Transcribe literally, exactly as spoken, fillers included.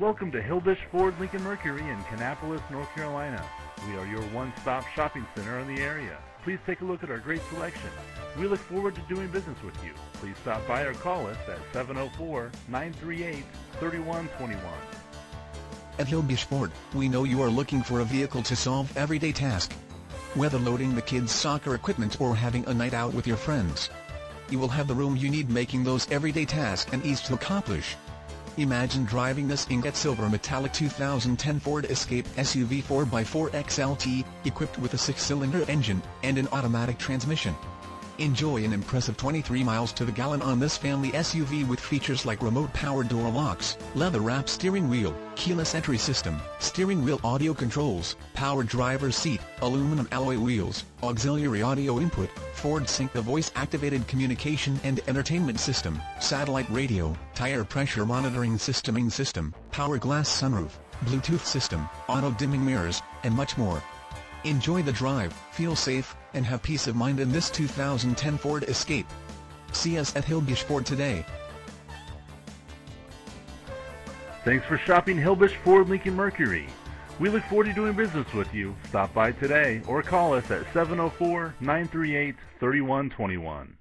Welcome to Hilbish Ford Lincoln Mercury in Kannapolis, North Carolina. We are your one-stop shopping center in the area. Please take a look at our great selection. We look forward to doing business with you. Please stop by or call us at seven oh four, nine three eight, three one two one. At Hilbish Ford, we know you are looking for a vehicle to solve everyday tasks. Whether loading the kids' soccer equipment or having a night out with your friends, you will have the room you need, making those everyday tasks an ease to accomplish. Imagine driving this Ingot Silver Metallic two thousand ten Ford Escape S U V four by four X L T, equipped with a six-cylinder engine and an automatic transmission. Enjoy an impressive twenty-three miles to the gallon on this family S U V with features like remote power door locks, leather-wrapped steering wheel, keyless entry system, steering wheel audio controls, power driver's seat, aluminum alloy wheels, auxiliary audio input, Ford Sync, the voice-activated communication and entertainment system, satellite radio, tire pressure monitoring systeming system, power glass sunroof, Bluetooth system, auto-dimming mirrors, and much more. Enjoy the drive, feel safe, and have peace of mind in this two thousand ten Ford Escape. See us at Hilbish Ford today. Thanks for shopping Hilbish Ford Lincoln Mercury. We look forward to doing business with you. Stop by today or call us at seven oh four, nine three eight, three one two one.